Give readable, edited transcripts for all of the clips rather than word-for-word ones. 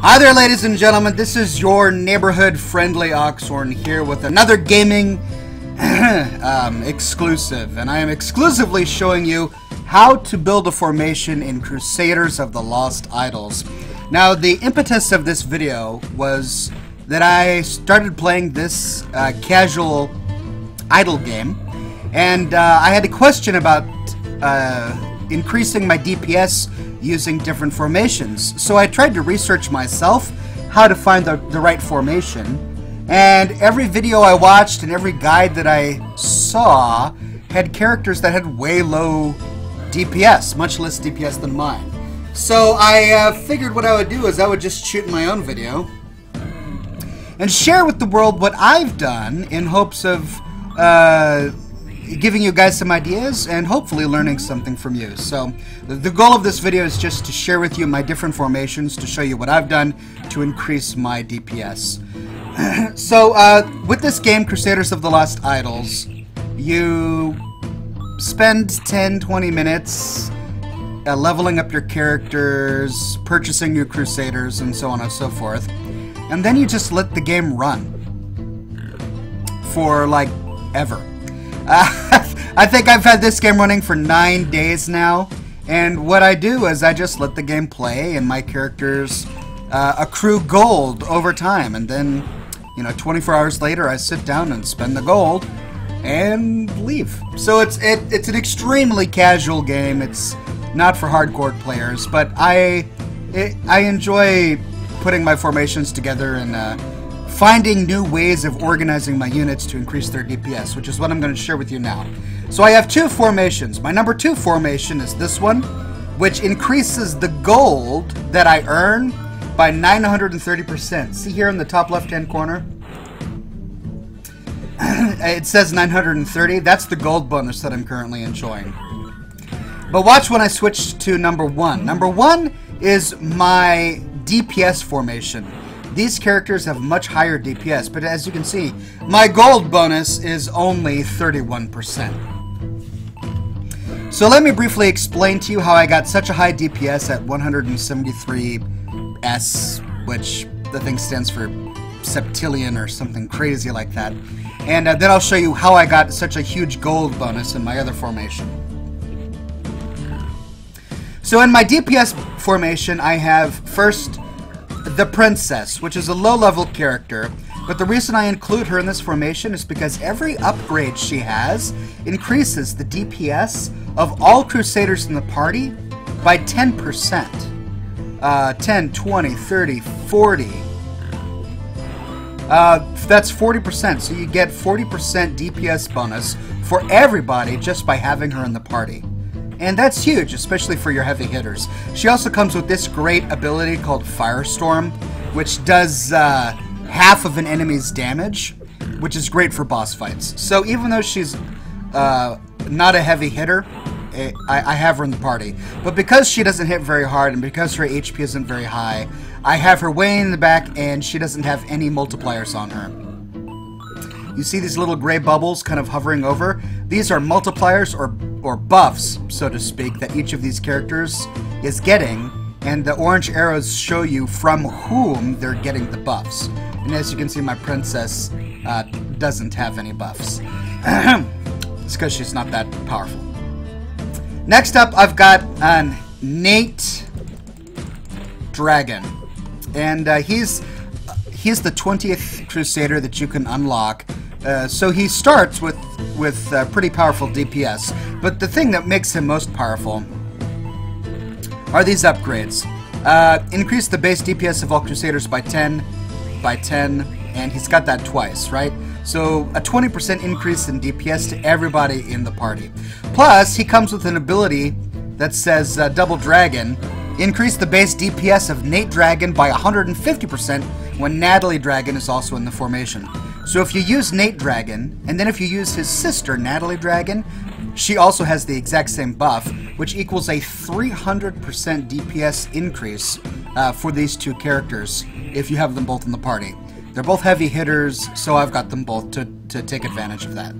Hi there, ladies and gentlemen, this is your neighborhood friendly Oxhorn here with another gaming exclusive, and I am exclusively showing you how to build a formation in Crusaders of the Lost Idols. Now, the impetus of this video was that I started playing this casual idol game, and I had a question about increasing my DPS using different formations. So I tried to research myself how to find the right formation, and every video I watched and every guide that I saw had characters that had way low DPS, much less DPS than mine. So I figured what I would do is I would just shoot my own video and share with the world what I've done in hopes of giving you guys some ideas and hopefully learning something from you. So the goal of this video is just to share with you my different formations, to show you what I've done to increase my DPS. So with this game, Crusaders of the Lost Idols, you spend 10-20 minutes leveling up your characters, purchasing new Crusaders, and so on and so forth, and then you just let the game run for like ever. I think I've had this game running for 9 days now, and what I do is I just let the game play and my characters accrue gold over time, and then, you know, 24 hours later I sit down and spend the gold and leave. So it's an extremely casual game. It's not for hardcore players, but I enjoy putting my formations together and finding new ways of organizing my units to increase their DPS, which is what I'm going to share with you now. So I have two formations. My number two formation is this one, which increases the gold that I earn by 930%. See here in the top left-hand corner? It says 930. That's the gold bonus that I'm currently enjoying. But watch when I switch to number one. Number one is my DPS formation. These characters have much higher DPS, but as you can see, my gold bonus is only 31%. So let me briefly explain to you how I got such a high DPS at 173S, which the thing stands for septillion or something crazy like that. And then I'll show you how I got such a huge gold bonus in my other formation. So in my DPS formation, I have first the Princess, which is a low-level character, but the reason I include her in this formation is because every upgrade she has increases the DPS of all Crusaders in the party by 10%. 10, 20, 30, 40. That's 40%, so you get 40% DPS bonus for everybody just by having her in the party. And that's huge, especially for your heavy hitters. She also comes with this great ability called Firestorm, which does half of an enemy's damage, which is great for boss fights. So even though she's not a heavy hitter, I have her in the party. But because she doesn't hit very hard and because her HP isn't very high, I have her way in the back and she doesn't have any multipliers on her. You see these little gray bubbles kind of hovering over? These are multipliers or buffs, so to speak, that each of these characters is getting, and the orange arrows show you from whom they're getting the buffs. And as you can see, my princess doesn't have any buffs. It's because she's not that powerful. Next up, I've got Nate Dragon, and he's the 20th Crusader that you can unlock. So he starts with pretty powerful DPS, but the thing that makes him most powerful are these upgrades. Increase the base DPS of all Crusaders by 10, by 10, and he's got that twice, right? So a 20% increase in DPS to everybody in the party. Plus, he comes with an ability that says Double Dragon. Increase the base DPS of Nate Dragon by 150% when Natalie Dragon is also in the formation. So if you use Nate Dragon, and then if you use his sister, Natalie Dragon, she also has the exact same buff, which equals a 300% DPS increase for these two characters if you have them both in the party. They're both heavy hitters, so I've got them both to take advantage of that.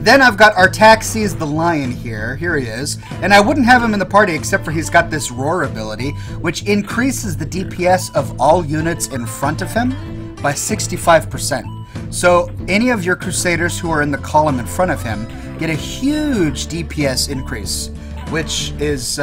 Then I've got Artaxis the Lion here. Here he is. And I wouldn't have him in the party except for he's got this roar ability, which increases the DPS of all units in front of him by 65%. So any of your Crusaders who are in the column in front of him get a huge DPS increase, which is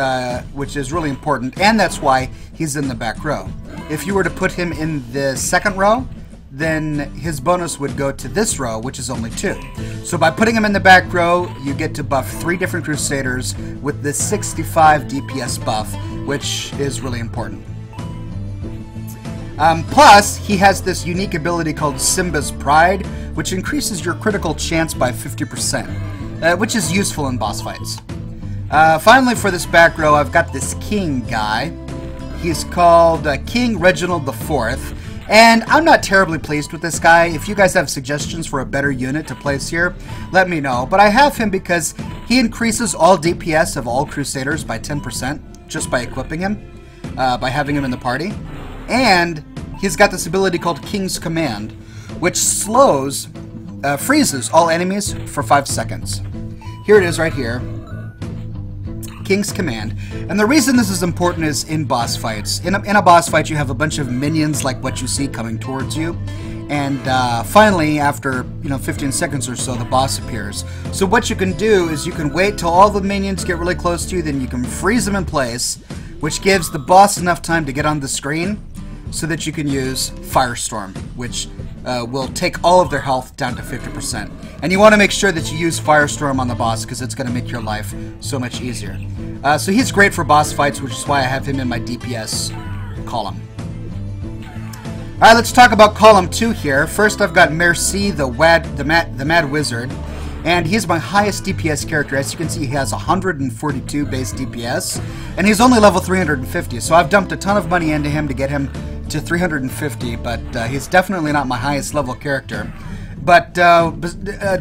really important, and that's why he's in the back row. If you were to put him in the second row, then his bonus would go to this row, which is only 2. So by putting him in the back row, you get to buff 3 different Crusaders with the 65 DPS buff, which is really important. Plus, he has this unique ability called Simba's Pride, which increases your critical chance by 50%, which is useful in boss fights. Finally, for this back row, I've got this king guy. He's called King Reginald IV. And I'm not terribly pleased with this guy. If you guys have suggestions for a better unit to place here, let me know. But I have him because he increases all DPS of all Crusaders by 10% just by equipping him, by having him in the party. And he's got this ability called King's Command, which freezes all enemies for 5 seconds. Here it is right here. King's Command. And the reason this is important is in boss fights. In a boss fight, you have a bunch of minions like what you see coming towards you. And finally, after 15 seconds or so, the boss appears. So what you can do is you can wait till all the minions get really close to you, then you can freeze them in place, which gives the boss enough time to get on the screen so that you can use Firestorm, which will take all of their health down to 50%. And you want to make sure that you use Firestorm on the boss because it's going to make your life so much easier. So he's great for boss fights, which is why I have him in my DPS column. Alright, let's talk about column 2 here. First, I've got Merci, the Mad Wizard. And he's my highest DPS character. As you can see, he has 142 base DPS. And he's only level 350, so I've dumped a ton of money into him to get him to 350, but he's definitely not my highest level character. But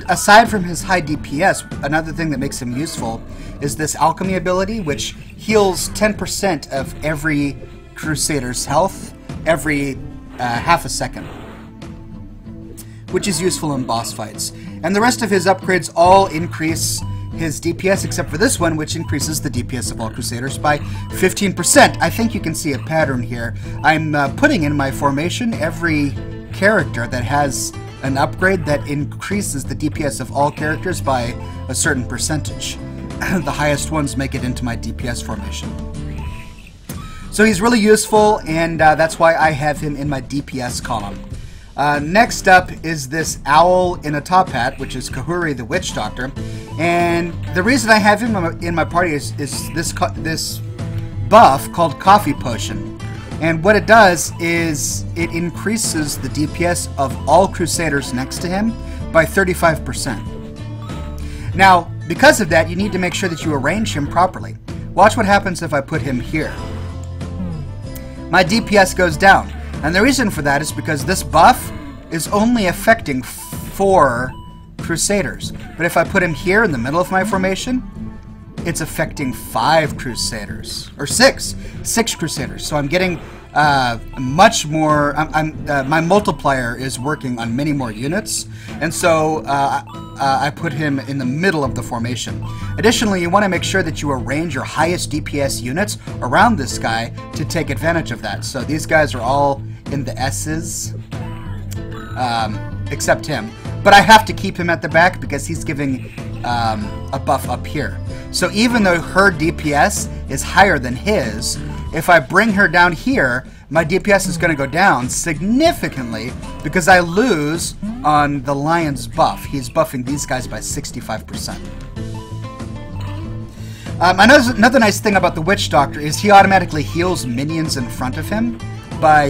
aside from his high DPS, another thing that makes him useful is this alchemy ability, which heals 10% of every Crusader's health every half a second, which is useful in boss fights. And the rest of his upgrades all increase his DPS, except for this one, which increases the DPS of all Crusaders by 15%. I think you can see a pattern here. I'm putting in my formation every character that has an upgrade that increases the DPS of all characters by a certain percentage. The highest ones make it into my DPS formation. So he's really useful, and that's why I have him in my DPS column. Next up is this owl in a top hat, which is Kahuri the Witch Doctor. And the reason I have him in my party is this buff called Coffee Potion. And what it does is it increases the DPS of all Crusaders next to him by 35%. Now, because of that, you need to make sure that you arrange him properly. Watch what happens if I put him here. My DPS goes down. And the reason for that is because this buff is only affecting 4 Crusaders. But if I put him here in the middle of my formation, it's affecting 5 Crusaders. Or 6 Crusaders. So I'm getting much more... my multiplier is working on many more units. And so I put him in the middle of the formation. Additionally, you want to make sure that you arrange your highest DPS units around this guy to take advantage of that. So these guys are all in the S's, except him. But I have to keep him at the back because he's giving a buff up here. So even though her DPS is higher than his, if I bring her down here, my DPS is going to go down significantly because I lose on the lion's buff. He's buffing these guys by 65%. Another nice thing about the Witch Doctor is he automatically heals minions in front of him by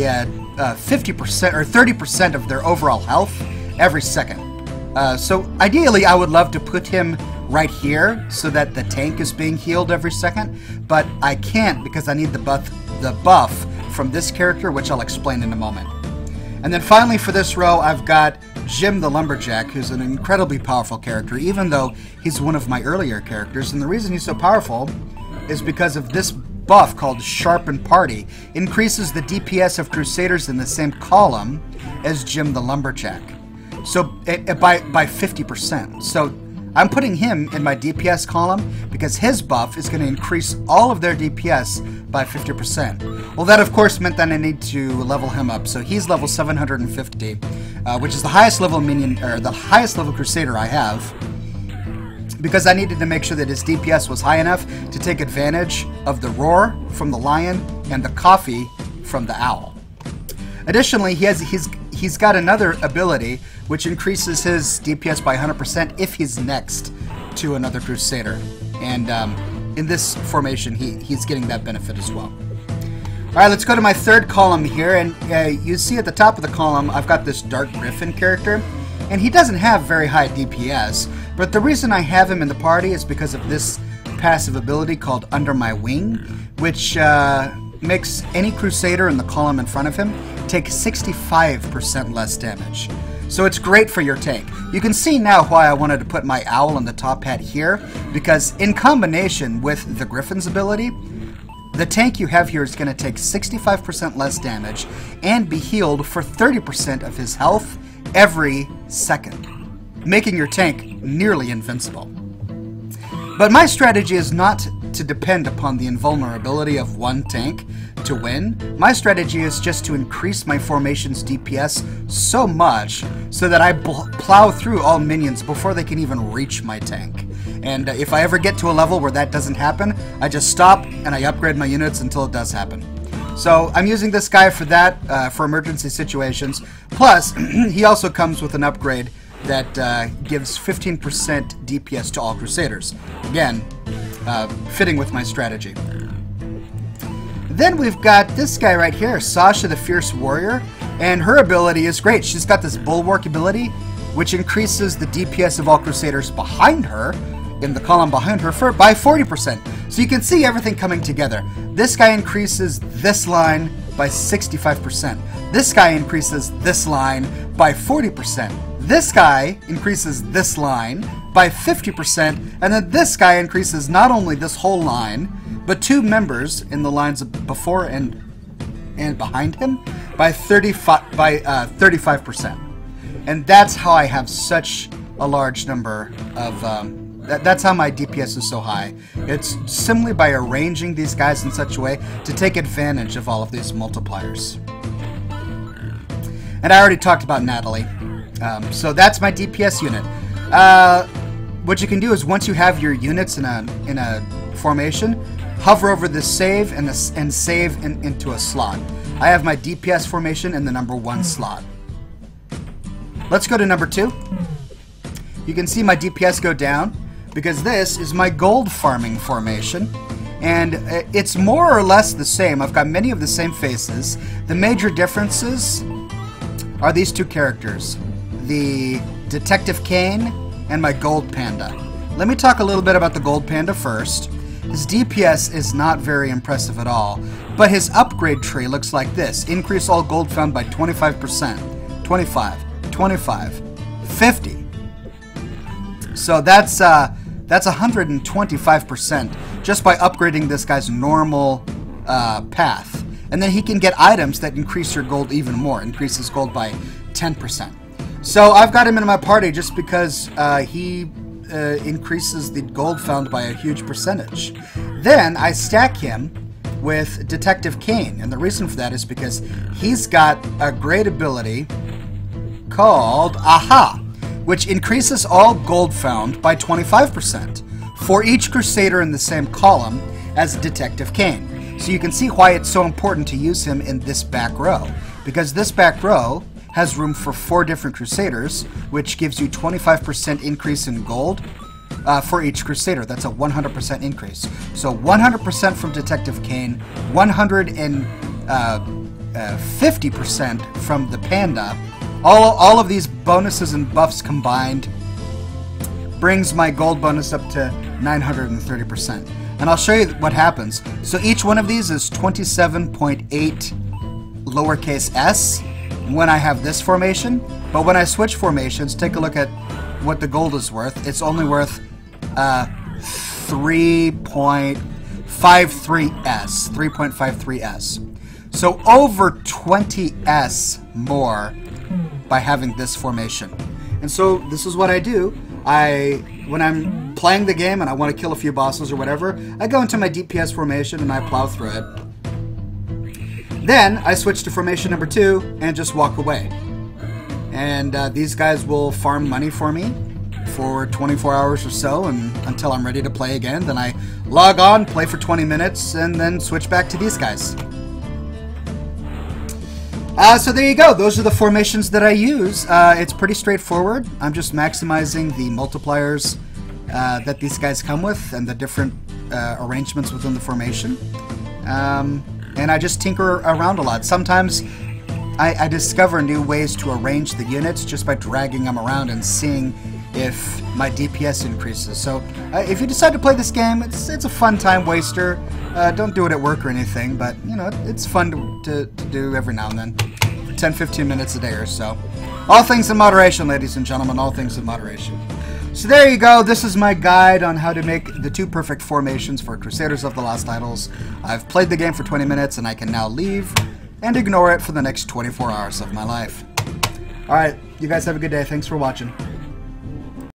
50% or 30% of their overall health every second. So ideally, I would love to put him right here so that the tank is being healed every second, but I can't because I need the buff from this character, which I'll explain in a moment. And then finally for this row, I've got Jim the Lumberjack, who's an incredibly powerful character, even though he's one of my earlier characters. And the reason he's so powerful is because of this buff called Sharpen Party. Increases the DPS of Crusaders in the same column as Jim the Lumberjack. So by 50%. So I'm putting him in my DPS column because his buff is going to increase all of their DPS by 50%. Well, that of course meant that I need to level him up, so he's level 750, which is the highest level minion, or the highest level crusader I have, because I needed to make sure that his DPS was high enough to take advantage of the roar from the lion and the coffee from the owl. Additionally, he's got another ability which increases his DPS by 100% if he's next to another Crusader. And in this formation, he's getting that benefit as well. All right, let's go to my third column here. And you see at the top of the column, I've got this Dark Griffin character. And he doesn't have very high DPS. But the reason I have him in the party is because of this passive ability called Under My Wing, which makes any Crusader in the column in front of him take 65% less damage. So it's great for your tank. You can see now why I wanted to put my owl in the top hat here, because in combination with the Griffin's ability, the tank you have here is going to take 65% less damage and be healed for 30% of his health every second, making your tank nearly invincible. But my strategy is not to depend upon the invulnerability of one tank to win. My strategy is just to increase my formation's DPS so much so that I plow through all minions before they can even reach my tank. And if I ever get to a level where that doesn't happen, I just stop and I upgrade my units until it does happen. So I'm using this guy for that, for emergency situations. Plus, he also comes with an upgrade that gives 15% DPS to all Crusaders. Again, fitting with my strategy. Then we've got this guy right here, Sasha the Fierce Warrior, and her ability is great. She's got this Bulwark ability, which increases the DPS of all Crusaders behind her, in the column behind her, by 40%. So you can see everything coming together. This guy increases this line by 65%. This guy increases this line by 40%. This guy increases this line by 50%, and then this guy increases not only this whole line, but two members in the lines before and behind him by 35%. And that's how I have such a large number of... that's how my DPS is so high. It's simply by arranging these guys in such a way to take advantage of all of these multipliers. And I already talked about Natalie. So that's my DPS unit. What you can do is once you have your units in a formation, hover over the save and save into a slot. I have my DPS formation in the number 1 slot. Let's go to number 2. You can see my DPS go down because this is my gold farming formation. And it's more or less the same. I've got many of the same faces. The major differences are these two characters, the Detective Kane and my Gold Panda. Let me talk a little bit about the Gold Panda first. His DPS is not very impressive at all, but his upgrade tree looks like this. Increase all gold found by 25%, 25, 25, 50. So that's 125% just by upgrading this guy's normal path. And then he can get items that increase your gold even more, increase his gold by 10%. So I've got him in my party just because he increases the gold found by a huge percentage. Then I stack him with Detective Kane, and the reason for that is because he's got a great ability called Aha, which increases all gold found by 25% for each Crusader in the same column as Detective Kane. So you can see why it's so important to use him in this back row, because this back row has room for 4 different Crusaders, which gives you 25% increase in gold for each Crusader. That's a 100% increase. So 100% from Detective Kane, 150% from the Panda. All of these bonuses and buffs combined brings my gold bonus up to 930%. And I'll show you what happens. So each one of these is 27.8 lowercase s, when I have this formation, but when I switch formations, take a look at what the gold is worth. It's only worth 3.53s. So over 20s more by having this formation. And so this is what I do. When I'm playing the game and I want to kill a few bosses or whatever, I go into my DPS formation and I plow through it. Then I switch to formation number 2 and just walk away. And these guys will farm money for me for 24 hours or so, and until I'm ready to play again, then I log on, play for 20 minutes, and then switch back to these guys. So there you go. Those are the formations that I use. It's pretty straightforward. I'm just maximizing the multipliers that these guys come with and the different arrangements within the formation. And I just tinker around a lot. Sometimes I discover new ways to arrange the units just by dragging them around and seeing if my DPS increases. So if you decide to play this game, it's a fun time waster. Don't do it at work or anything, but you know, it's fun to do every now and then, for 10-15 minutes a day or so. All things in moderation, ladies and gentlemen, all things in moderation. So there you go. This is my guide on how to make the 2 perfect formations for Crusaders of the Lost Idols. I've played the game for 20 minutes and I can now leave and ignore it for the next 24 hours of my life. Alright, you guys have a good day. Thanks for watching.